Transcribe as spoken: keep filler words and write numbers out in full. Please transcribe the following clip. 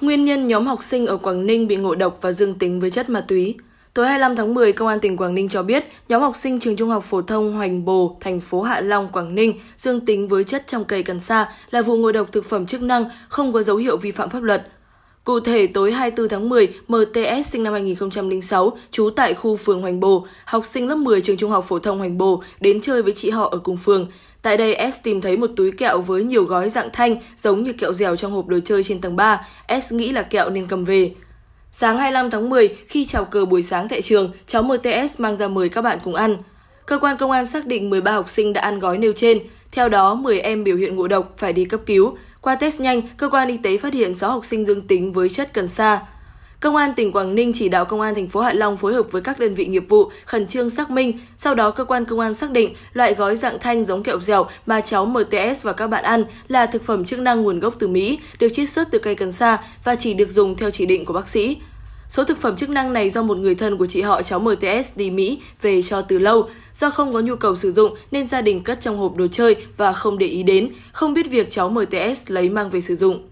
Nguyên nhân nhóm học sinh ở Quảng Ninh bị ngộ độc và dương tính với chất ma túy. Tối hai mươi lăm tháng mười, Công an tỉnh Quảng Ninh cho biết, nhóm học sinh trường Trung học phổ thông Hoành Bồ, thành phố Hạ Long, Quảng Ninh dương tính với chất trong cây cần sa là vụ ngộ độc thực phẩm chức năng, không có dấu hiệu vi phạm pháp luật. Cụ thể, tối hai mươi tư tháng mười, em tê ét sinh năm hai nghìn không trăm lẻ sáu, trú tại khu phường Hoành Bồ, học sinh lớp mười trường Trung học phổ thông Hoành Bồ đến chơi với chị họ ở cùng phường. Tại đây, S tìm thấy một túi kẹo với nhiều gói dạng thanh giống như kẹo dẻo trong hộp đồ chơi trên tầng ba. S nghĩ là kẹo nên cầm về. Sáng hai mươi lăm tháng mười, khi chào cờ buổi sáng tại trường, cháu em tê ét mang ra mời các bạn cùng ăn. Cơ quan công an xác định mười ba học sinh đã ăn gói nêu trên. Theo đó, mười em biểu hiện ngộ độc phải đi cấp cứu. Qua test nhanh, cơ quan y tế phát hiện sáu học sinh dương tính với chất cần sa. Công an tỉnh Quảng Ninh chỉ đạo Công an thành phố Hạ Long phối hợp với các đơn vị nghiệp vụ khẩn trương xác minh. Sau đó, cơ quan công an xác định loại gói dạng thanh giống kẹo dẻo mà cháu em tê ét và các bạn ăn là thực phẩm chức năng nguồn gốc từ Mỹ, được chiết xuất từ cây cần sa và chỉ được dùng theo chỉ định của bác sĩ. Số thực phẩm chức năng này do một người thân của chị họ cháu em tê ét đi Mỹ về cho từ lâu. Do không có nhu cầu sử dụng nên gia đình cất trong hộp đồ chơi và không để ý đến, không biết việc cháu em tê ét lấy mang về sử dụng.